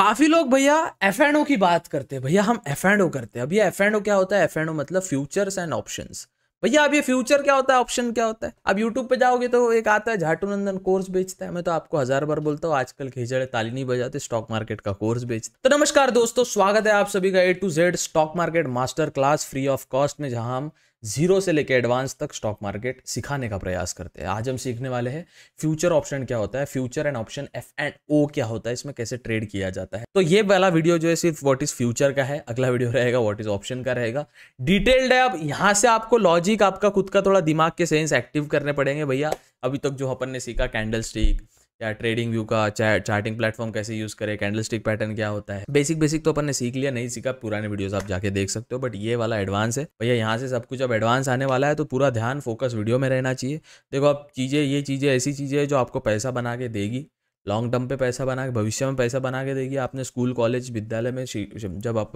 काफी लोग भैया एफ&ओ की बात करते हैं, भैया हम एफ&ओ करते हैं। अब ये एफ&ओ क्या होता है? एफ&ओ मतलब फ्यूचर्स एंड ऑप्शंस। भैया अब ये फ्यूचर क्या होता है, ऑप्शन क्या होता है? अब यूट्यूब पे जाओगे तो एक आता है झाटू नंदन कोर्स बेचता है, मैं तो आपको 1000 बार बोलता हूँ आजकल खिजड़े ताली नहीं बजाते, स्टॉक मार्केट का कोर्स बेचता। तो नमस्कार दोस्तों, स्वागत है आप सभी का A to Z stock market master class free of cost में, जहां हम 0 से लेकर एडवांस तक स्टॉक मार्केट सिखाने का प्रयास करते हैं। आज हम सीखने वाले हैं फ्यूचर ऑप्शन क्या होता है, फ्यूचर एंड ऑप्शन F&O क्या होता है, इसमें कैसे ट्रेड किया जाता है। तो ये वाला वीडियो जो है सिर्फ व्हाट इज फ्यूचर का है, अगला वीडियो रहेगा व्हाट इज ऑप्शन का रहेगा, डिटेल्ड है। अब यहाँ से आपको लॉजिक, आपका खुद का थोड़ा दिमाग के सेंस एक्टिव करने पड़ेंगे। भैया अभी तक जो अपन ने सीखा कैंडल स्टिक या ट्रेडिंग व्यू का चार्टिंग प्लेटफॉर्म कैसे यूज करें, कैंडलस्टिक पैटर्न क्या होता है, बेसिक तो अपन ने सीख लिया। नहीं सीखा पुराने वीडियोस आप जाके देख सकते हो, बट ये वाला एडवांस है भैया। यहाँ से सब कुछ अब एडवांस आने वाला है, तो पूरा ध्यान फोकस वीडियो में रहना चाहिए। देखो अब चीज़ें, ये चीज़ें ऐसी चीज़ें हैं जो आपको पैसा बना के देगी, लॉन्ग टर्म पे पैसा बना के, भविष्य में पैसा बना के देगी। आपने स्कूल कॉलेज विद्यालय में जब आप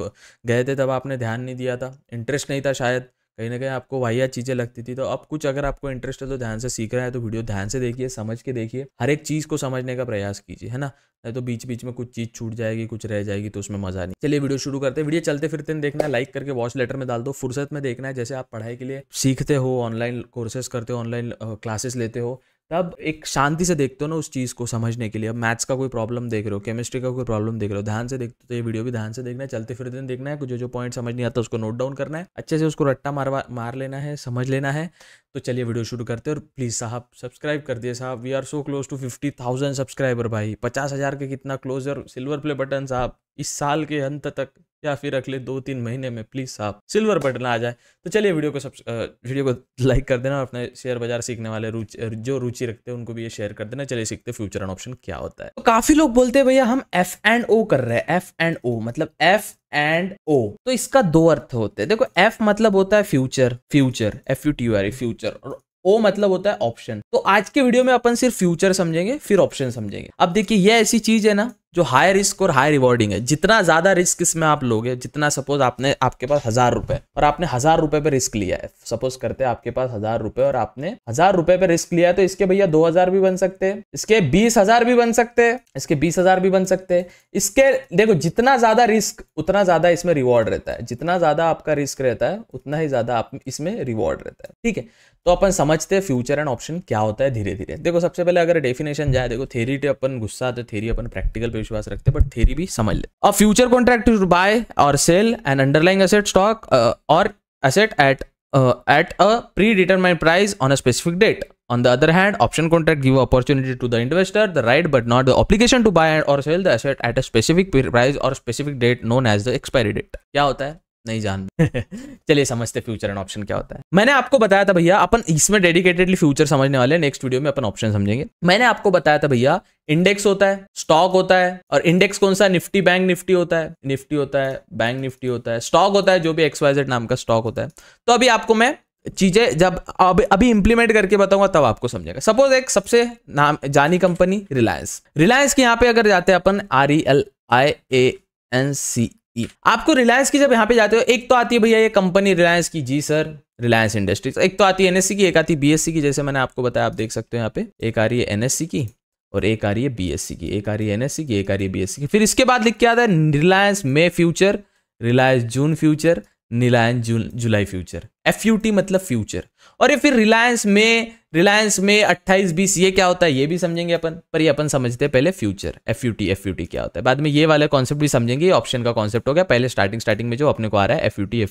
गए थे तब आपने ध्यान नहीं दिया था, इंटरेस्ट नहीं था शायद, कहीं ना कहीं आपको वाहियात चीज़ें लगती थी। तो अब कुछ अगर आपको इंटरेस्ट है तो ध्यान से सीख रहा है तो वीडियो ध्यान से देखिए, समझ के देखिए, हर एक चीज़ को समझने का प्रयास कीजिए, है ना। नहीं तो बीच बीच में कुछ चीज़ छूट जाएगी, कुछ रह जाएगी, तो उसमें मज़ा नहीं। चलिए वीडियो शुरू करते हैं। वीडियो चलते फिरते देखना है, लाइक करके वॉच लेटर में डाल दो, फुर्सत में देखना है। जैसे आप पढ़ाई के लिए सीखते हो, ऑनलाइन कोर्सेज करते हो, ऑनलाइन क्लासेस लेते हो, तब एक शांति से देखते हो ना उस चीज़ को समझने के लिए। अब मैथ्स का कोई प्रॉब्लम देख रहे हो, केमिस्ट्री का कोई प्रॉब्लम देख रहे हो, ध्यान से देखते हो, तो ये वीडियो भी ध्यान से देखना है। चलते फिरते देखना है, जो जो पॉइंट समझ नहीं आता उसको नोट डाउन करना है, अच्छे से उसको रट्टा मार लेना है, समझ लेना है। तो चलिए वीडियो शुरू करते हैं। और प्लीज़ साहब सब्सक्राइब कर दिए साहब, we are so close to 50,000 subscriber भाई, 50,000 के कितना क्लोज। और सिल्वर प्ले बटन साहब इस साल के अंत तक या फिर अगले 2-3 महीने में प्लीज़ साहब सिल्वर बटन आ जाए। तो चलिए वीडियो को लाइक कर देना और अपने शेयर बाजार सीखने वाले जो रुचि रखते हैं उनको भी ये शेयर कर देना। चलिए सीखते हैं फ्यूचर एंड ऑप्शन क्या होता है। तो काफ़ी लोग बोलते हैं भैया हम F&O कर रहे हैं, F&O मतलब F&O। तो इसका दो अर्थ होते हैं। देखो F मतलब होता है फ्यूचर, फ्यूचर FUTURE फ्यूचर, और O मतलब होता है ऑप्शन। तो आज के वीडियो में अपन सिर्फ फ्यूचर समझेंगे फिर ऑप्शन समझेंगे। अब देखिए ये ऐसी चीज़ है ना जो हाई रिस्क और हाई रिवॉर्डिंग है। जितना ज़्यादा रिस्क इसमें आप लोगे, जितना सपोज आपने, आपके पास 1000 रुपये और आपने 1000 रुपये पे रिस्क लिया है, सपोज करते हैं आपके पास 1000 रुपये और आपने 1000 रुपये पे रिस्क लिया है, तो इसके भैया 2000 भी बन सकते हैं, इसके 20,000 भी बन सकते हैं, इसके 20,000 भी बन सकते हैं, इसके। देखो जितना ज़्यादा रिस्क उतना ज़्यादा इसमें रिवॉर्ड रहता है, जितना ज़्यादा आपका रिस्क रहता है उतना ही ज़्यादा आप इसमें रिवॉर्ड रहता है, ठीक है। तो अपन समझते हैं फ्यूचर एंड ऑप्शन क्या होता है धीरे धीरे। देखो सबसे पहले अगर डेफिनेशन जाए, देखो थ्योरी पे अपन गुस्सा आते, थ्योरी अपन प्रैक्टिकल पे विश्वास रखते, बट थ्योरी भी समझ ले। A future contract to buy और sell an underlying asset stock और asset at a predetermined price on a specific date. On the other hand, option contract give opportunity to the investor the right but not the obligation to buy or sell the asset at a specific price or specific date known as the expiry date। क्या होता है नहीं जानते चलिए समझते future and option क्या होता है। मैंने आपको बताया था भैया अपन इसमें डेडिकेटेडली फ्यूचर समझने वाले हैं, नेक्स्ट वीडियो में अपन ऑप्शन समझेंगे। मैंने आपको बताया था भैया इंडेक्स होता है, स्टॉक होता है, और इंडेक्स कौन सा, निफ्टी बैंक निफ्टी होता है, निफ्टी होता है, बैंक निफ्टी होता है, स्टॉक होता है जो भी XYZ नाम का स्टॉक होता है। तो अभी आपको मैं चीज़ें जब अभी इंप्लीमेंट करके बताऊंगा तब आपको समझेगा। सपोज एक सबसे नाम जानी कंपनी रिलायंस, रिलायंस के यहाँ पे अगर जाते हैं अपन RELIANCE, आपको रिलायंस की जब यहाँ पे जाते हो एक तो आती है भैया ये कंपनी रिलायंस की, जी सर रिलायंस इंडस्ट्रीज, एक तो आती है NSE की, एक आती है BSE की। जैसे मैंने आपको बताया, आप देख सकते हो यहाँ पे एक आ रही है NSE की और एक आ रही है BSE की, एक आ रही है NSE की, एक आ रही है BSE की। फिर इसके बाद लिख के आता है Reliance May future, Reliance June future, Reliance July future, FUT मतलब फ्यूचर। और ये फिर रिलायंस में 28-20 ये क्या होता है ये भी समझेंगे अपन, पर ये अपन समझते हैं पहले फ्यूचर FUT क्या होता है, बाद में ये वाले कॉन्सेप्ट भी समझेंगे। ऑप्शन का कॉन्सेप्ट हो गया, पहले स्टार्टिंग में जो अपने को आ रहा है FUT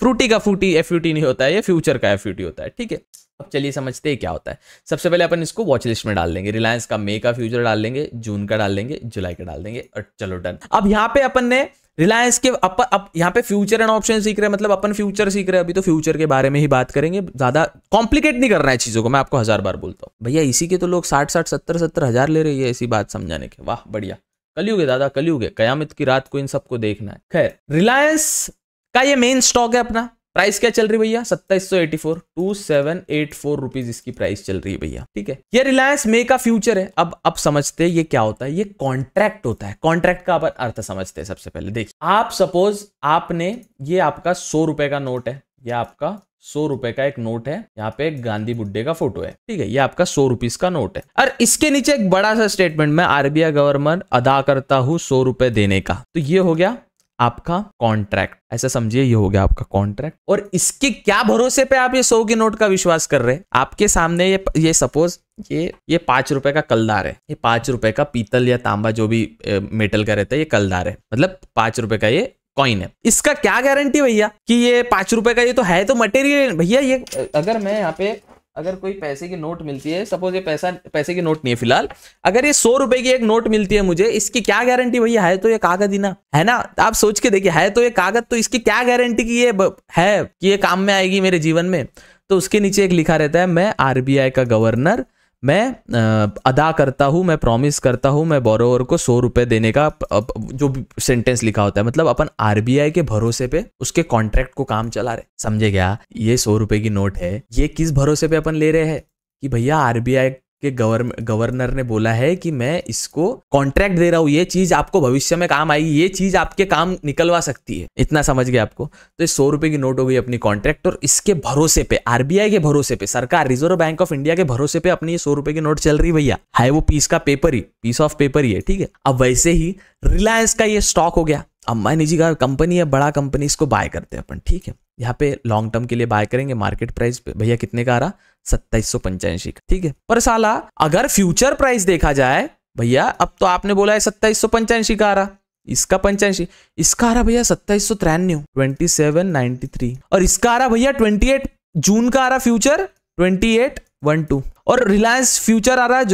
फ्रूटी का फूटी FUT नहीं होता है, ये फ्यूचर का FUT होता है, ठीक है। अब चलिए समझते हैं क्या होता है। सबसे पहले अपन इसको वॉच लिस्ट में डाल देंगे, रिलायंस का मे का फ्यूचर डाल देंगे, जून का डाल देंगे, जुलाई का डाल देंगे, और चलो डन। अब यहाँ पे अपन ने रिलायंस के अब यहाँ पे फ्यूचर एंड ऑप्शन सीख रहे हैं, मतलब अपन फ्यूचर सीख रहे हैं अभी, तो फ्यूचर के बारे में ही बात करेंगे, ज्यादा कॉम्प्लिकेट नहीं करना है चीजों को। मैं आपको 1000 बार बोलता हूँ भैया, इसी के तो लोग 60-70 हज़ार ले रही है इसी बात समझाने के। वाह बढ़िया, कलयुग है दादा कलयुग है, कयामत की रात को इन सबको देखना है। खैर रिलायंस का ये मेन स्टॉक है अपना, प्राइस क्या चल रही भैया 2784, 2784 रुपीज इसकी प्राइस चल रही है भैया, ठीक है। ये रिलायंस मे का फ्यूचर है। अब समझते हैं ये क्या होता है। ये कॉन्ट्रैक्ट होता है, कॉन्ट्रैक्ट का अपन अर्थ समझते हैं। सबसे पहले देखिए आप सपोज आपने ये आपका 100 रुपए का नोट है, यह आपका 100 रुपए का एक नोट है, यहाँ पे एक गांधी बुड्ढे का फोटो है, ठीक है, ये आपका 100 रुपीज का नोट है। और इसके नीचे एक बड़ा सा स्टेटमेंट में आरबीआई गवर्नर अदा करता हूँ 100 रुपए देने का। तो ये हो गया आपका कॉन्ट्रैक्ट, ऐसा समझिए ये हो गया आपका कॉन्ट्रैक्ट। और इसके क्या भरोसे पे आप ये 100 के नोट का विश्वास कर रहे हैं? आपके सामने ये सपोज ये 5 रुपए का कलदार है, ये 5 रुपए का पीतल या तांबा जो भी मेटल का रहता है, ये कलदार है, मतलब 5 रुपए का ये कॉइन है। इसका क्या गारंटी भैया कि ये 5 रुपए का ये तो है तो मटेरियल भैया। ये अगर मैं यहाँ पे अगर कोई पैसे की नोट मिलती है, सपोज ये पैसे की नोट नहीं है फिलहाल, अगर ये 100 रुपए की एक नोट मिलती है मुझे, इसकी क्या गारंटी भैया है तो ये कागज ही ना है ना। आप सोच के देखिए, है तो ये कागज, तो इसकी क्या गारंटी कि ये है कि ये काम में आएगी मेरे जीवन में। तो उसके नीचे एक लिखा रहता है, मैं आरबीआई का गवर्नर, मैं अदा करता हूँ, मैं प्रॉमिस करता हूँ, मैं बोरोवर को 100 रुपए देने का, जो सेंटेंस लिखा होता है, मतलब अपन आरबीआई के भरोसे पे उसके कॉन्ट्रैक्ट को काम चला रहे, समझे क्या। ये 100 रुपए की नोट है, ये किस भरोसे पे अपन ले रहे हैं कि भैया आरबीआई के गवर्नर ने बोला है कि मैं इसको कॉन्ट्रैक्ट दे रहा हूँ, ये चीज आपको भविष्य में काम आएगी, ये चीज आपके काम निकलवा सकती है, इतना समझ गए आपको। तो ये 100 रुपए की नोट हो गई अपनी कॉन्ट्रैक्ट, और इसके भरोसे पे आरबीआई के भरोसे पे, सरकार रिजर्व बैंक ऑफ इंडिया के भरोसे पे अपनी ये 100 रुपए की नोट चल रही भैया, है वो पीस ऑफ पेपर ही है, ठीक है। अब वैसे ही रिलायंस का ये स्टॉक हो गया, अंबानी जी का कंपनी है, बड़ा कंपनी, इसको बाय करते हैं अपन, ठीक है, यहाँ पे लॉन्ग टर्म के लिए बाय करेंगे। मार्केट प्राइस भैया कितने का आ रहा, 2785 का, ठीक है। पर साला अगर फ्यूचर प्राइस देखा जाए भैया, अब तो आपने बोला है 2785 का आ रहा, इसका 85, इसका आ रहा भैया 2793, 2793, और इसका आ रहा भैया 28 जून का आ रहा फ्यूचर 2812, और रिलायंस फ्यूचर आ रहा है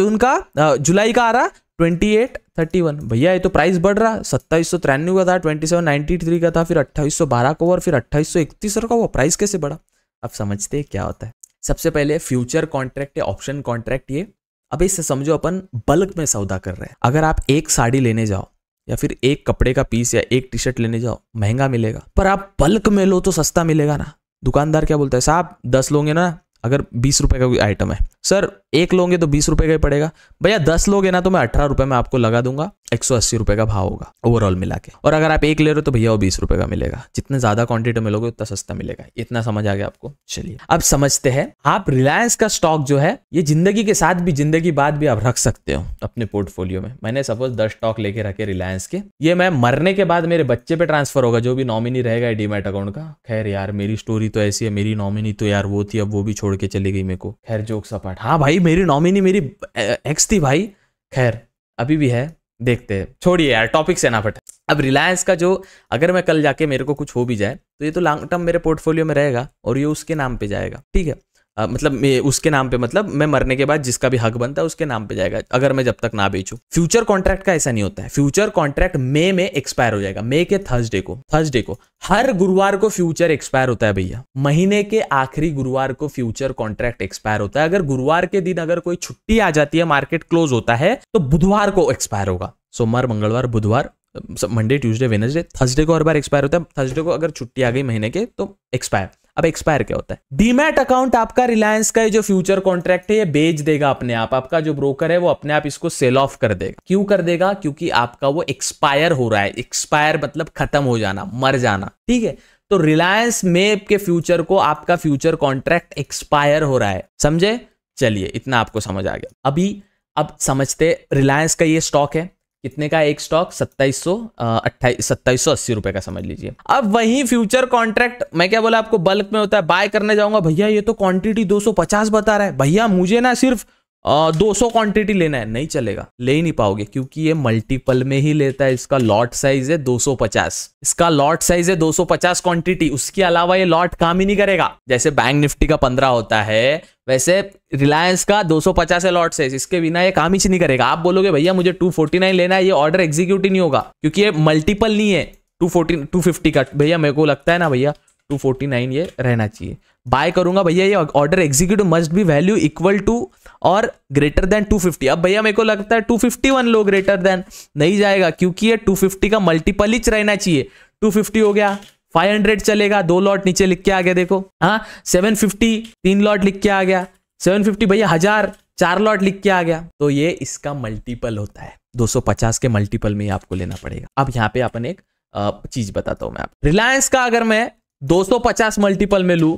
जुलाई का आ रहा 2831। भैया ये तो प्राइस बढ़ रहा, 2793 का था 2793 का था, फिर 2812 का हुआ, और फिर 2831 का हुआ, प्राइस कैसे बढ़ा। अब समझते क्या होता है। सबसे पहले फ्यूचर कॉन्ट्रैक्ट या ऑप्शन कॉन्ट्रैक्ट, ये अब इससे समझो अपन बल्क में सौदा कर रहे हैं। अगर आप एक साड़ी लेने जाओ या फिर एक कपड़े का पीस या एक टी शर्ट लेने जाओ, महंगा मिलेगा, पर आप बल्क में लो तो सस्ता मिलेगा ना। दुकानदार क्या बोलता है, साहब 10 लोगे ना, अगर 20 रुपए का कोई आइटम है, सर 1 लोगे तो 20 रुपए का ही पड़ेगा, भैया 10 लोगे ना तो मैं 18 रुपए में आपको लगा दूंगा, 180 रुपए का भाव होगा ओवरऑल मिला के। और अगर आप 1 ले रहे हो तो भैया वो 20 रुपए का मिलेगा, जितने ज्यादा क्वांटिटी में लोगे उतना सस्ता मिलेगा। इतना समझ आ गया आपको। चलिए अब समझते हैं, आप रिलायंस का स्टॉक जो है ये जिंदगी के साथ भी जिंदगी बाद भी आप रख सकते हो अपने पोर्टफोलियो में। मैंने सपोज 10 स्टॉक लेके रखे रिलायंस के, ये मैं मरने के बाद मेरे बच्चे पे ट्रांसफर होगा, जो भी नॉमिनी रहेगा डीमैट अकाउंट का। खैर यार मेरी स्टोरी तो ऐसी है, मेरी नॉमिनी तो यार वो थी, अब वो भी छोड़ के चली गई मेरे को, खैर जोक सपाट। हाँ भाई मेरी नॉमिनी मेरी एक्स थी भाई, खैर अभी भी है, देखते हैं, छोड़िए यार टॉपिक से ना फट। अब रिलायंस का जो, अगर मैं कल जाके मेरे को कुछ हो भी जाए तो ये तो लॉन्ग टर्म मेरे पोर्टफोलियो में रहेगा, और ये उसके नाम पे जाएगा, ठीक है, मतलब उसके नाम पे, मतलब मैं मरने के बाद जिसका भी हक बनता है उसके नाम पे जाएगा, अगर मैं जब तक ना बेचूं। फ्यूचर कॉन्ट्रैक्ट का ऐसा नहीं होता है, फ्यूचर कॉन्ट्रैक्ट मई में एक्सपायर हो जाएगा, मई के थर्सडे को हर गुरुवार को फ्यूचर एक्सपायर होता है भैया, महीने के आखिरी गुरुवार को फ्यूचर कॉन्ट्रैक्ट एक्सपायर होता है। अगर गुरुवार के दिन अगर कोई छुट्टी आ जाती है, मार्केट क्लोज होता है, तो बुधवार को एक्सपायर होगा। सोमवार, मंगलवार, बुधवार, मंडे, ट्यूजडे, वेडनेसडे, थर्सडे को हर बार एक्सपायर होता है। थर्सडे को अगर छुट्टी आ गई महीने के तो एक्सपायर। अब एक्सपायर क्या होता है, डीमैट अकाउंट आपका रिलायंस का जो फ्यूचर कॉन्ट्रैक्ट है ये बेच देगा अपने आप, आपका जो ब्रोकर है वो अपने आप इसको सेल ऑफ कर देगा। क्यों कर देगा, क्योंकि आपका वो एक्सपायर हो रहा है। एक्सपायर मतलब खत्म हो जाना, मर जाना, ठीक है। तो रिलायंस में के फ्यूचर को, आपका फ्यूचर कॉन्ट्रैक्ट एक्सपायर हो रहा है, समझे। चलिए इतना आपको समझ आ गया। अब समझते, रिलायंस का ये स्टॉक है, कितने का एक स्टॉक, 2780 रुपए का समझ लीजिए। अब वही फ्यूचर कॉन्ट्रैक्ट, मैं क्या बोला आपको, बल्क में होता है, बाय करने जाऊंगा, भैया ये तो क्वांटिटी 250 बता रहा है, भैया मुझे ना सिर्फ 200 क्वांटिटी लेना है, नहीं चलेगा, ले ही नहीं पाओगे, क्योंकि ये मल्टीपल में ही लेता है। इसका लॉट साइज है 250, इसका लॉट साइज है 250 क्वांटिटी, उसके अलावा ये लॉट काम ही नहीं करेगा। जैसे बैंक निफ्टी का 15 होता है, वैसे रिलायंस का 250 है लॉट साइज, इसके बिना ये काम ही नहीं करेगा। आप बोलोगे भैया मुझे 249 लेना है, ये ऑर्डर एग्जीक्यूट ही नहीं होगा, क्योंकि ये मल्टीपल नहीं है 250 का। भैया मेरे को लगता है ना भैया 249 ये रहना चाहिए, बाय करूंगा भैया, ये order execute must be value equal to और ग्रेटर देन 250। अब भैया मेरे को लगता है 251 लो, ग्रेटर देन नहीं जाएगा, क्योंकि ये 250 का मल्टीपल ही रहना चाहिए। 250 हो गया, 500 चलेगा, 2 लॉट नीचे लिख के आ गया देखो, हाँ 750 3 लॉट लिख के आ गया, 750 भैया 1000 4 लॉट लिख के आ गया। तो ये इसका मल्टीपल होता है, 250 के मल्टीपल में आपको लेना पड़ेगा। अब यहाँ पे अपन एक चीज बताता हूँ मैं, आप रिलायंस का अगर मैं 250 मल्टीपल में लू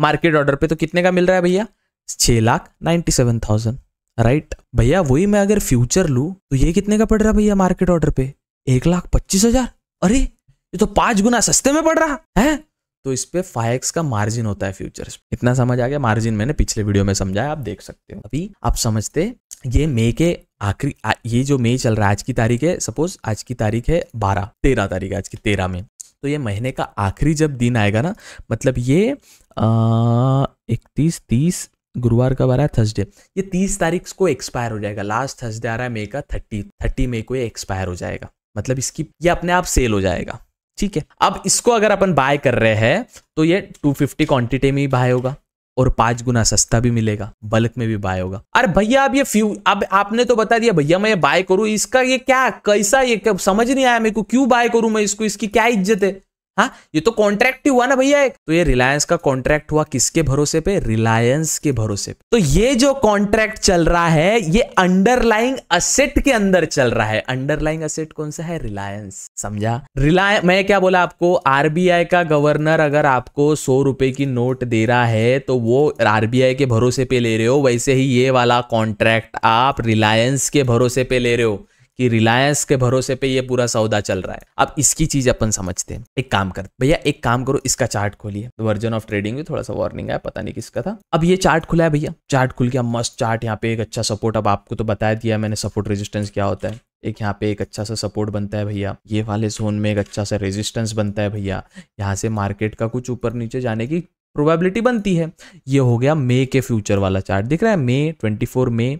मार्केट ऑर्डर पे तो कितने का मिल रहा है भैया 6,97,000 राइट भैया। वही मैं अगर फ्यूचर लू तो ये कितने का पड़ रहा है भैया मार्केट ऑर्डर पे 1,25,000। अरे ये तो 5 गुना सस्ते में पड़ रहा है। तो इस पे 5x का मार्जिन होता है फ्यूचर्स। इतना समझ आ गया। मार्जिन मैंने पिछले वीडियो में समझाया, आप देख सकते हो। अभी आप समझते ये मई के आखिरी, ये जो मई चल रहा है आज की तारीख है, सपोज आज की तारीख है 13 तारीख है आज की 13 में, तो ये महीने का आखिरी जब दिन आएगा ना, मतलब ये 31, 30 गुरुवार कब आ रहा है थर्सडे, ये 30 तारीख को एक्सपायर हो जाएगा। लास्ट थर्सडे आ रहा है मई का 30 मई को ये एक्सपायर हो जाएगा, मतलब इसकी ये अपने आप सेल हो जाएगा। ठीक है, अब इसको अगर अपन बाय कर रहे हैं तो ये 250 क्वांटिटी में ही बाय होगा और 5 गुना सस्ता भी मिलेगा, बल्क में भी बाय होगा। अरे भैया अब ये अब आपने तो बता दिया भैया मैं ये बाय करूं, इसका ये क्या कैसा ये क्या? समझ नहीं आया मेरे को, क्यों बाय करूं मैं इसको, इसकी क्या इज्जत है? हाँ ये तो कॉन्ट्रैक्ट ही हुआ ना भैया। तो ये रिलायंस का कॉन्ट्रैक्ट हुआ किसके भरोसे पे, रिलायंस के भरोसे पे। तो ये जो कॉन्ट्रैक्ट चल रहा है ये अंडरलाइंग असेट के अंदर चल रहा है। अंडरलाइंग असेट कौन सा है, रिलायंस। समझा? रिलायंस, मैं क्या बोला आपको, आरबीआई का गवर्नर अगर आपको 100 रुपए की नोट दे रहा है तो वो आरबीआई के भरोसे पे ले रहे हो, वैसे ही ये वाला कॉन्ट्रैक्ट आप रिलायंस के भरोसे पे ले रहे हो कि रिलायंस के भरोसे पे ये पूरा सौदा चल रहा है। अब इसकी चीज अपन समझते हैं। एक काम कर भैया, एक काम करो, इसका चार्ट खोलिए। वर्जन ऑफ ट्रेडिंग व्यू, थोड़ा सा वार्निंग है, पता नहीं किसका था। अब ये चार्ट खुला है भैया, चार्ट खुल गया, मस्त चार्ट। यहाँ पे एक अच्छा सपोर्ट, अब आपको तो बता दिया मैंने सपोर्ट रेजिस्टेंस क्या होता है। एक यहाँ पे एक अच्छा सा सपोर्ट बनता है भैया, ये वाले जोन में एक अच्छा सा रेजिस्टेंस बनता है भैया, यहाँ से मार्केट का कुछ ऊपर नीचे जाने की प्रोबेबिलिटी बनती है। ये हो गया मई के फ्यूचर वाला चार्ट, दिख रहा है मई 24 में,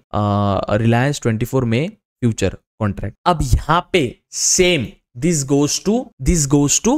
रिलायंस 24 में फ्यूचर कॉन्ट्रैक्ट। अब यहां पे same this goes to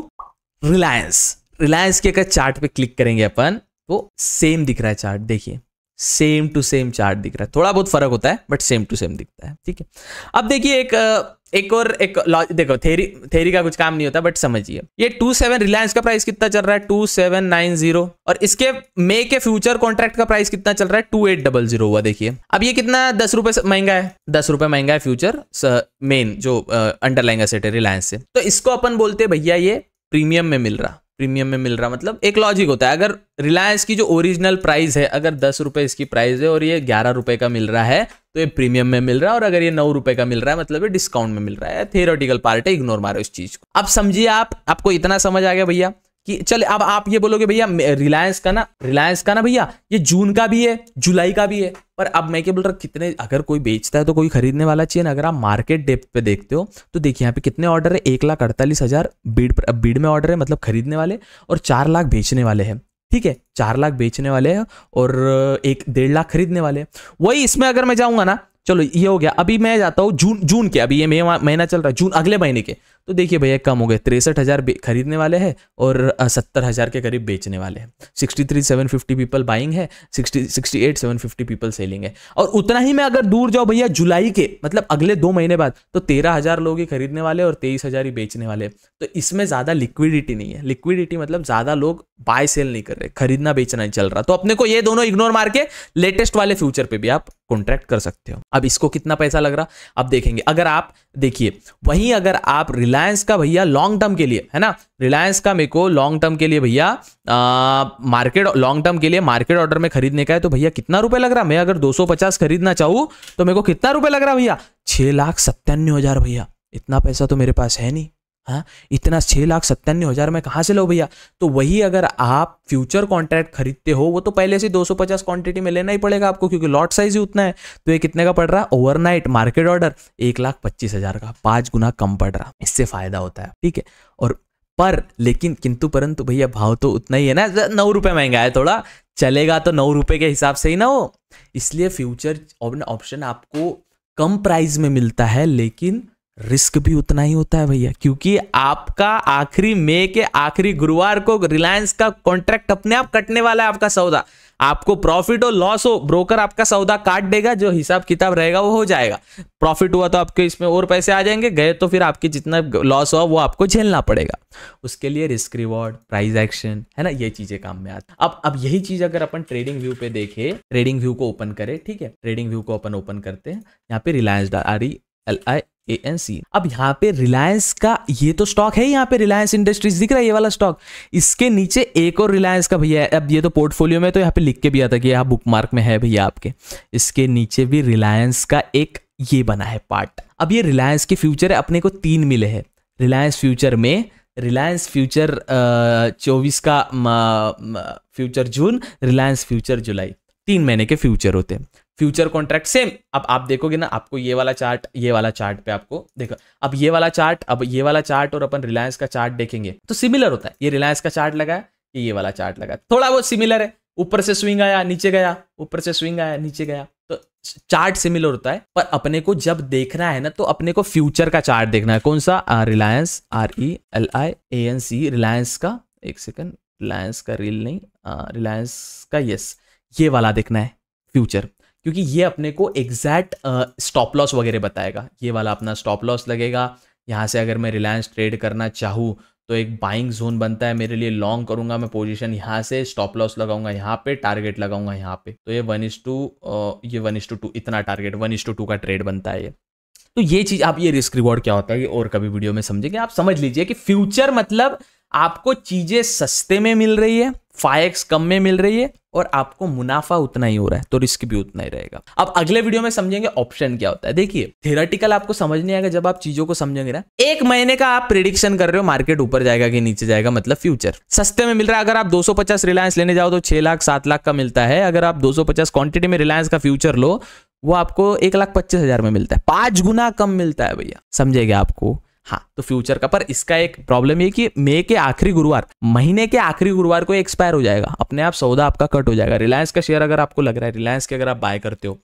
Reliance. Reliance के अगर चार्ट पे क्लिक करेंगे अपन तो सेम दिख रहा है चार्ट, देखिए सेम टू सेम चार्ट दिख रहा है। थोड़ा बहुत फर्क होता है बट सेम टू सेम दिखता है। ठीक है, अब देखिए एक देखो थेरी का कुछ काम नहीं होता बट समझिए, ये 27 रिलायंस का प्राइस कितना चल रहा है 2790 और इसके मई के फ्यूचर कॉन्ट्रैक्ट का प्राइस कितना चल रहा है 2800 हुआ। देखिए अब ये कितना 10 रुपए महंगा है, 10 रुपए महंगा है फ्यूचर मेन जो अंडरलाइंग असेट है रिलायंस से। तो इसको अपन बोलते हैं भैया ये प्रीमियम में मिल रहा, प्रीमियम में मिल रहा मतलब एक लॉजिक होता है। अगर रिलायंस की जो ओरिजिनल प्राइस है अगर 10 रुपए इसकी प्राइस है और ये 11 रुपए का मिल रहा है तो ये प्रीमियम में मिल रहा है, और अगर ये 9 रुपए का मिल रहा है मतलब ये डिस्काउंट में मिल रहा है। थियोरेटिकल पार्ट है, इग्नोर मारो इस चीज को। अब समझिए आपको इतना समझ आ गया भैया कि चले। अब आप ये बोलोगे भैया रिलायंस का ना भैया ये जून का भी है जुलाई का भी है, पर अब मैं क्या बोल रहा हूँ, कितने अगर कोई बेचता है तो कोई खरीदने वाला चाहिए ना। अगर आप मार्केट डेप्थ पे देखते हो तो देखिए यहाँ पे कितने ऑर्डर है, 1,48,000 बीड में ऑर्डर है, मतलब खरीदने वाले, और 4 लाख बेचने वाले हैं। ठीक है, 4 लाख बेचने वाले हैं और 1-1.5 लाख खरीदने वाले हैं। वही इसमें अगर मैं जाऊँगा ना, चलो ये हो गया। अभी मैं जाता हूँ जून के, अभी ये महीना चल रहा है जून, अगले महीने के, तो देखिए भैया कम हो गए, 63,000 खरीदने वाले हैं और 70,000 के करीब बेचने वाले हैं। 63,750 पीपल बाइंग है, 68,750 पीपल सेलिंग है। और उतना ही मैं अगर दूर जाऊँ भैया जुलाई के, मतलब अगले 2 महीने बाद, तो 13,000 लोग ही खरीदने वाले और 23,000 ही बेचने वाले। तो इसमें ज़्यादा लिक्विडिटी नहीं है, लिक्विडिटी मतलब ज़्यादा लोग बाय सेल नहीं कर रहे, खरीदना बेचना नहीं चल रहा। तो अपने को ये दोनों इग्नोर मार के लेटेस्ट वाले फ्यूचर पर भी आप कॉन्ट्रैक्ट कर सकते हो। अब इसको कितना पैसा लग रहा अब देखेंगे। अगर आप देखिए वहीं अगर आप रिलायंस का भैया लॉन्ग टर्म के लिए है ना, रिलायंस का मेरे को लॉन्ग टर्म के लिए भैया मार्केट लॉन्ग टर्म के लिए मार्केट ऑर्डर में खरीदने का है तो भैया कितना रुपए लग रहा। मैं अगर 250 खरीदना चाहूँ तो मेरे को कितना रुपए लग रहा भैया 6,97,000 भैया। इतना पैसा तो मेरे पास है नहीं, हाँ इतना 6,97,000 मैं कहाँ से लूँ भैया। तो वही अगर आप फ्यूचर कॉन्ट्रैक्ट खरीदते हो वो तो पहले से 250 क्वांटिटी में लेना ही पड़ेगा आपको, क्योंकि लॉट साइज ही उतना है। तो ये कितने का पड़ रहा है ओवरनाइट मार्केट ऑर्डर 1,25,000 का, 5 गुना कम पड़ रहा, इससे फायदा होता है। ठीक है, और पर लेकिन किंतु परंतु भैया भाव तो उतना ही है ना, 9 रुपये महंगा है, थोड़ा चलेगा तो 9 रुपये के हिसाब से ही ना हो। इसलिए फ्यूचर ऑप्शन आपको कम प्राइस में मिलता है लेकिन रिस्क भी उतना ही होता है भैया, क्योंकि आपका आखिरी मई के आखिरी गुरुवार को रिलायंस का कॉन्ट्रैक्ट अपने आप कटने वाला है। आपका सौदा, आपको प्रॉफिट हो लॉस हो, ब्रोकर आपका सौदा काट देगा, जो हिसाब किताब रहेगा वो हो जाएगा। प्रॉफिट हुआ तो आपके इसमें और पैसे आ जाएंगे, गए तो फिर आपकी जितना लॉस हुआ वो आपको झेलना पड़ेगा। उसके लिए रिस्क रिवॉर्ड प्राइस एक्शन है ना, ये चीजें काम में आती। अब यही चीज अगर अपन ट्रेडिंग व्यू पे देखें, ट्रेडिंग व्यू को ओपन करें। ठीक है, ट्रेडिंग व्यू को अपन ओपन करते हैं, यहाँ पे रिलायंस ANC। अब यहाँ पे रिलायंस का ये तो स्टॉक है, यहाँ पे रिलायंस इंडस्ट्रीज दिख रहा है ये वाला स्टॉक, इसके नीचे एक और रिलायंस का भैया है। अब ये तो पोर्टफोलियो में तो यहाँ पे लिख के भी आता कि यहाँ बुक मार्क में है भैया आपके, इसके नीचे भी रिलायंस का एक ये बना है पार्ट। अब ये रिलायंस के फ्यूचर है, अपने को तीन मिले हैं रिलायंस फ्यूचर में, रिलायंस फ्यूचर 24 का future June, Reliance future July, 3 महीने के फ्यूचर होते हैं। Future contract same. अब आप देखोगे ना, आपको ये वाला चार्ट, ये वाला चार्ट पे आपको देखो, अब ये वाला चार्ट, अब ये वाला चार्ट और अपन रिलायंस का चार्ट देखेंगे तो सिमिलर होता है। ये रिलायंस का चार्ट लगा है, ये वाला चार्ट लगा है, थोड़ा बहुत सिमिलर है। ऊपर से स्विंग आया नीचे गया, ऊपर से स्विंग आया नीचे गया, तो चार्ट सिमिलर होता है। पर अपने को जब देखना है ना तो अपने को फ्यूचर का चार्ट देखना है। कौन सा? रिलायंस RELIANCE, रिलायंस का, एक सेकंड, रिलायंस का रील नहीं, रिलायंस का यस, ये वाला देखना है फ्यूचर, क्योंकि ये अपने को एग्जैक्ट स्टॉप लॉस वगैरह बताएगा। ये वाला अपना स्टॉप लॉस लगेगा। यहाँ से अगर मैं रिलायंस ट्रेड करना चाहूँ तो एक बाइंग जोन बनता है मेरे लिए, लॉन्ग करूंगा मैं पोजीशन यहाँ से, स्टॉप लॉस लगाऊंगा यहाँ पे, टारगेट लगाऊंगा यहाँ पे, तो ये 1:2 इतना टारगेट, 1:2 का ट्रेड बनता है ये। तो ये चीज आप, ये रिस्क रिवॉर्ड क्या होता है ये और कभी वीडियो में समझेंगे। आप समझ लीजिए कि फ्यूचर मतलब आपको चीजें सस्ते में मिल रही है, 5x कम में मिल रही है और आपको मुनाफा उतना ही हो रहा है, तो रिस्क भी उतना ही रहेगा। अब अगले वीडियो में समझेंगे ऑप्शन क्या होता है। देखिए थ्योरेटिकल आपको समझ नहीं आएगा, जब आप चीजों को समझेंगे ना, 1 महीने का आप प्रेडिक्शन कर रहे हो मार्केट ऊपर जाएगा कि नीचे जाएगा, मतलब फ्यूचर। सस्ते में मिल रहा है, अगर आप 250 रिलायंस लेने जाओ तो 6 लाख 7 लाख का मिलता है। अगर आप 250 क्वांटिटी में रिलायंस का फ्यूचर लो, वो आपको 1,25,000 में मिलता है, 5 गुना कम मिलता है भैया, समझेगा आपको। हाँ, तो फ्यूचर का, पर इसका एक प्रॉब्लम ये कि मई के आखिरी गुरुवार, महीने के आखिरी गुरुवार को एक्सपायर हो जाएगा, अपने आप सौदा आपका कट हो जाएगा। रिलायंस का शेयर अगर आपको लग रहा है, रिलायंस के अगर आप बाय करते हो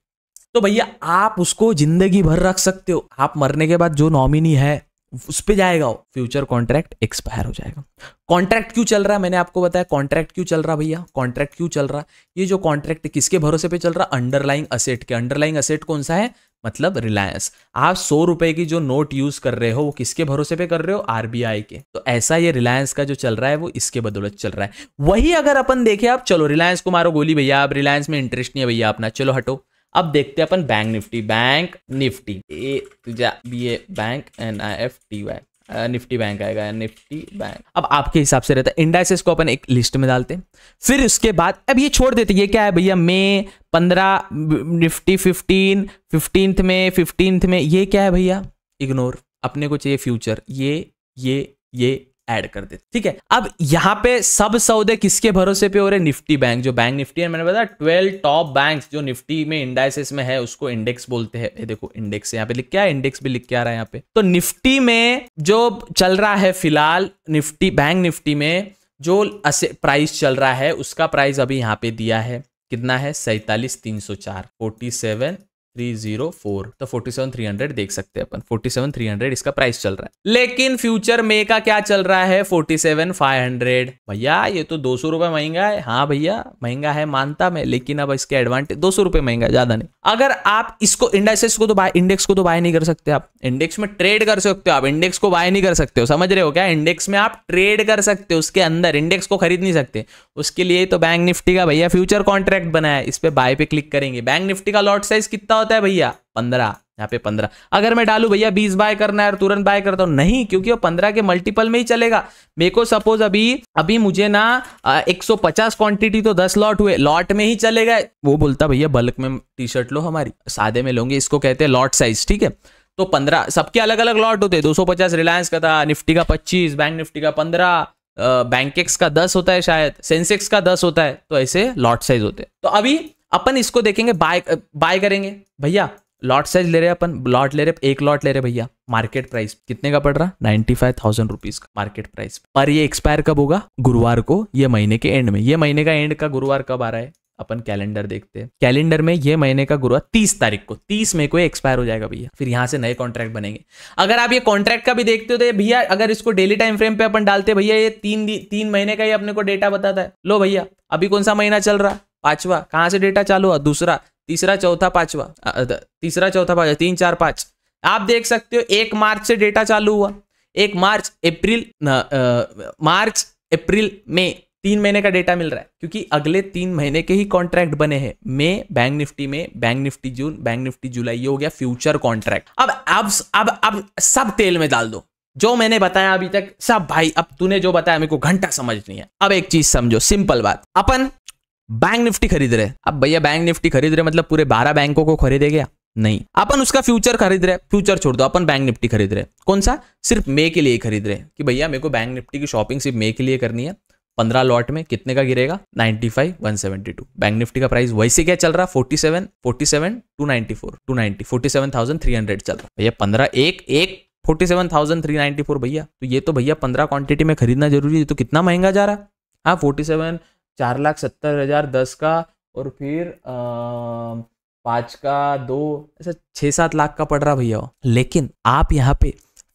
तो भैया आप उसको जिंदगी भर रख सकते हो, आप मरने के बाद जो नॉमिनी है उस पर जाएगा, फ्यूचर कॉन्ट्रैक्ट एक्सपायर हो जाएगा। कॉन्ट्रैक्ट क्यों चल रहा है, मैंने आपको बताया कॉन्ट्रैक्ट क्यों चल रहा भैया, कॉन्ट्रैक्ट क्यों चल रहा, ये जो कॉन्ट्रैक्ट किसके भरोसे पे चल रहा, अंडरलाइंग असेट के। अंडरलाइंग असेट कौन सा है, मतलब रिलायंस। आप 100 रुपए की जो नोट यूज कर रहे हो वो किसके भरोसे पे कर रहे हो, आरबीआई के। तो ऐसा ये रिलायंस का जो चल रहा है वो इसके बदौलत चल रहा है। वही अगर अपन देखें, आप चलो रिलायंस को मारो गोली भैया, आप रिलायंस में इंटरेस्ट नहीं है भैया अपना, चलो हटो। अब देखते हैं अपन bank Nifty. Bank Nifty Nifty bank आएगा, निफ्टी बैंक अब आपके हिसाब से रहता है। इंडाइसेस को अपन एक लिस्ट में डालते हैं, फिर उसके बाद अब ये छोड़ देते हैं। ये क्या है भैया, मई 15 निफ्टी 15, 15th में ये क्या है भैया, इग्नोर, अपने को चाहिए फ्यूचर। ये ऐड कर देते, ठीक है। अब यहाँ पे सब सौदे किसके भरोसे पे हो रहे, निफ्टी बैंक, जो बैंक निफ्टी है। मैंने बताया 12 टॉप बैंक्स जो निफ्टी में इंडाइसेस में है उसको इंडेक्स बोलते हैं। ये देखो इंडेक्स है, यहाँ पे लिख के आया, इंडेक्स भी लिख के आ रहा है यहाँ पे। तो निफ्टी में जो चल रहा है फिलहाल, निफ्टी बैंक निफ्टी में जो प्राइस चल रहा है उसका प्राइस अभी यहाँ पे दिया है कितना है, 47,304, 47,304, तो 47,300 देख सकते हैं अपन, 47,300 इसका प्राइस चल रहा है। लेकिन फ्यूचर मे का क्या चल रहा है, 47,500 भैया, ये तो 200 रुपए महंगा है। हाँ भैया महंगा है मानता मैं, लेकिन अब इसके एडवांटेज, 200 रुपए महंगा ज्यादा नहीं। अगर आप इसको इंडाइसेस को तो बाय, इंडेक्स को तो बाय नहीं कर सकते आप, इंडेक्स में ट्रेड कर सकते हो आप, इंडेक्स को बाय नहीं कर सकते हो, समझ रहे हो क्या, इंडेक्स में आप ट्रेड कर सकते हो, उसके अंदर इंडेक्स को खरीद नहीं सकते। उसके लिए तो बैंक निफ्टी का भैया फ्यूचर कॉन्ट्रैक्ट बनाया है, इस पे बाय पे क्लिक करेंगे। बैंक निफ्टी का लॉट साइज कितना होता है भैया, 15, यहाँ पे 15। अगर मैं डालू भैया 20 बाय करना है और तुरंत बाय करता हूं, नहीं, क्योंकि वो 15 के मल्टीपल में ही चलेगा। मेरे को सपोज अभी मुझे ना 150 क्वांटिटी तो 10 लॉट हुए, लॉट में ही चलेगा। वो बोलता भैया बल्क में टी शर्ट लो हमारी, सादे में लोगे, इसको कहते हैं लॉट साइज, ठीक है। तो 15 सबके अलग अलग लॉट होते हैं, 250 रिलायंस का था, निफ्टी का 25, बैंक निफ्टी का 15, बैंकेक्स का 10 होता है शायद, सेंसेक्स का 10 होता है, तो ऐसे लॉट साइज होते हैं। तो अभी अपन इसको देखेंगे, बाय करेंगे भैया, लॉट साइज ले रहे हैं अपन, लॉट ले रहे, एक लॉट ले रहे भैया, मार्केट प्राइस कितने का पड़ रहा, 95,000 रुपीज का मार्केट प्राइस। पर ये एक्सपायर कब होगा, गुरुवार को, ये महीने के एंड में। ये महीने का एंड का गुरुवार कब आ रहा है, अपन कैलेंडर देखते हैं, कैलेंडर में ये महीने का गुरुवार 30 तारीख को, 30 मई को एक्सपायर हो जाएगा भैया। फिर यहां से नए कॉन्ट्रैक्ट बनेंगे। अगर आप ये कॉन्ट्रैक्ट का भी देखते हो तो भैया अगर इसको डेली टाइम फ्रेम पे अपन डालते भैया, ये 3 महीने का ही अपने को डेटा बताता है। लो भैया अभी कौन सा महीना चल रहा, 5वां, कहां से डेटा चालू हुआ, 2, 3, 4, 5, 3, 4, 5। आप देख सकते हो 1 मार्च से डेटा चालू हुआ, 1 मार्च, अप्रैल, मार्च, अप्रैल, मई, तीन महीने का डेटा मिल रहा है क्योंकि अगले 3 महीने के ही कॉन्ट्रैक्ट बने हैं मई बैंक निफ्टी में, bank Nifty June, bank Nifty July, ये हो गया फ्यूचर कॉन्ट्रैक्ट। अब सब तेल में डाल दो जो मैंने बताया अभी तक सब। भाई अब तूने जो बताया मेरे को घंटा समझ नहीं है। अब एक चीज समझो, सिंपल बात, अपन बैंक निफ्टी खरीद रहे। अब भैया बैंक निफ्टी खरीद रहे मतलब पूरे 12 बैंकों को खरीदे गया? नहीं, अपन उसका फ्यूचर खरीद रहे। फ्यूचर छोड़ दो, अपन बैंक निफ्टी खरीद रहे। कौन सा? सिर्फ मई के लिए खरीद रहे कि भैया मेरे को बैंक निफ्टी की शॉपिंग सिर्फ मई के लिए करनी है। 15 लॉट में कितने का गिरेगा? 95,172। बैंक निफ्टी का प्राइस वैसे क्या चल रहा? 47, 294, 47,300 चल रहा। भैया 15 47,394 भैया, तो ये तो भैया 15 क्वांटिटी में खरीदना जरूरी है, तो कितना महंगा जा रहा है? हाँ 47, 4,70,000 10 का और फिर 5 का 2, ऐसा 6-7 लाख का पड़ रहा भैया। लेकिन आप यहाँ पे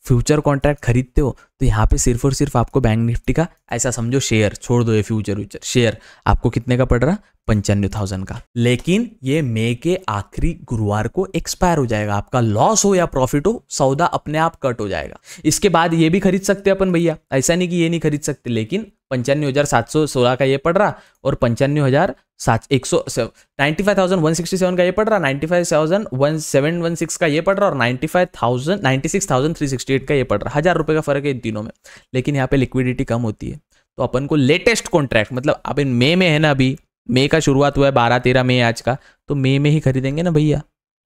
फ्यूचर कॉन्ट्रैक्ट खरीदते हो तो यहाँ पे सिर्फ और सिर्फ आपको बैंक निफ्टी का, ऐसा समझो शेयर छोड़ दो, ये फ्यूचर शेयर आपको कितने का पड़ रहा? 95,000 का। लेकिन ये मई के आखिरी गुरुवार को एक्सपायर हो जाएगा। आपका लॉस हो या प्रॉफिट हो, सौदा अपने आप कट हो जाएगा। इसके बाद ये भी खरीद सकते अपन भैया, ऐसा नहीं कि ये नहीं खरीद सकते। लेकिन 95,716 का ये पड़ रहा और 95,167 का ये पड़ रहा, 95,116 का ये पड़ रहा और 96,368 का ये पड़ रहा। 1,000 रुपए का फर्क है इन तीनों में। लेकिन यहाँ पे लिक्विडिटी कम होती है तो अपन को लेटेस्ट कॉन्ट्रैक्ट, मतलब आप इन मई में है ना, अभी मई का शुरुआत हुआ है 12-13 मई आज का, तो मई में ही खरीदेंगे ना भैया,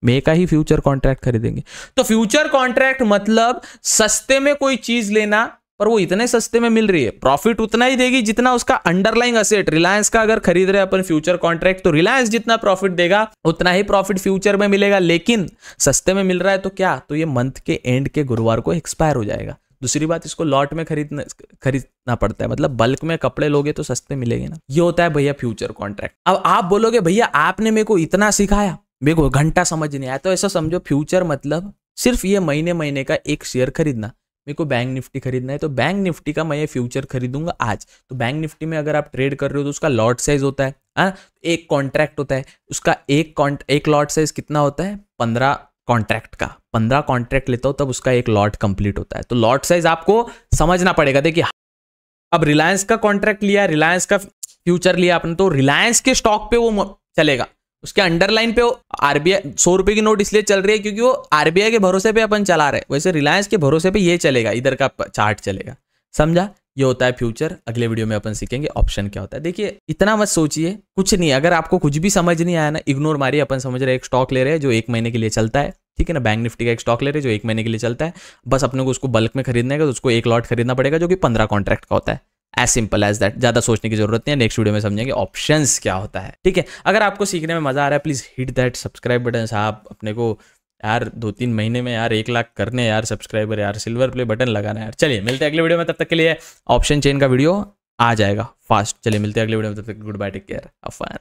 मई का ही फ्यूचर कॉन्ट्रैक्ट खरीदेंगे। तो फ्यूचर कॉन्ट्रैक्ट मतलब सस्ते में कोई चीज लेना, पर वो इतने सस्ते में मिल रही है, प्रॉफिट उतना ही देगी जितना उसका अंडरलाइंग असेट। रिलायंस का अगर खरीद रहे अपन फ्यूचर कॉन्ट्रैक्ट तो रिलायंस जितना प्रॉफिट देगा उतना ही प्रॉफिट फ्यूचर में मिलेगा, लेकिन सस्ते में मिल रहा है तो क्या, तो ये मंथ के एंड के गुरुवार को एक्सपायर हो जाएगा। दूसरी बात, इसको लॉट में खरीदना पड़ता है, मतलब बल्क में कपड़े लोगे तो सस्ते मिलेंगे ना। ये होता है भैया फ्यूचर कॉन्ट्रैक्ट। अब आप बोलोगे भैया आपने मेरे को इतना सिखाया, मेरे को घंटा समझ नहीं आया, तो ऐसा समझो फ्यूचर मतलब सिर्फ ये महीने महीने का एक शेयर खरीदना। मेरे को बैंक निफ्टी खरीदना है तो बैंक निफ्टी का मैं ये फ्यूचर खरीदूंगा आज। तो बैंक निफ्टी में अगर आप ट्रेड कर रहे हो तो उसका लॉट साइज होता है, एक कॉन्ट्रैक्ट होता है, उसका एक लॉट साइज कितना होता है? 15 कॉन्ट्रैक्ट का। 15 कॉन्ट्रैक्ट लेता हो तब उसका एक लॉट कंप्लीट होता है। तो लॉट साइज आपको समझना पड़ेगा। देखिए अब रिलायंस का कॉन्ट्रैक्ट लिया, रिलायंस का फ्यूचर लिया आपने, तो रिलायंस के स्टॉक पे वो चलेगा, उसके अंडरलाइन पे आरबीआई 100 रुपए की नोट इसलिए चल रही है क्योंकि वो आरबीआई के भरोसे पे अपन चला रहे हैं। वैसे रिलायंस के भरोसे पे ये चलेगा, इधर का चार्ट चलेगा। समझा? ये होता है फ्यूचर। अगले वीडियो में अपन सीखेंगे ऑप्शन क्या होता है। देखिए इतना मत सोचिए, कुछ नहीं, अगर आपको कुछ भी समझ नहीं आया ना, इग्नोर मारिए। अपन समझ रहे एक स्टॉक ले रहे हैं जो एक महीने के लिए चलता है, ठीक है ना, बैंक निफ्टी का एक स्टॉक ले रहे हैं जो एक महीने के लिए चलता है। बस अपने को उसको बल्क में खरीदना है तो उसको एक लॉट खरीदना पड़ेगा जो कि 15 कॉन्ट्रैक्ट का होता है। एज सिंपल एज दैट, ज्यादा सोचने की जरूरत नहीं है। नेक्स्ट वीडियो में समझेंगे ऑप्शंस क्या होता है। ठीक है, अगर आपको सीखने में मजा आ रहा है please hit that subscribe button. साहब अपने को यार 2-3 महीने में यार 1 लाख करने यार सब्सक्राइबर, यार सिल्वर प्ले बटन लगाना यार। चलिए मिलते हैं अगले वीडियो में, तब तक के लिए ऑप्शन चेन का वीडियो आ जाएगा फास्ट। चलिए मिलते हैं अगले वीडियो में, तब तक good bye, take care, Affan.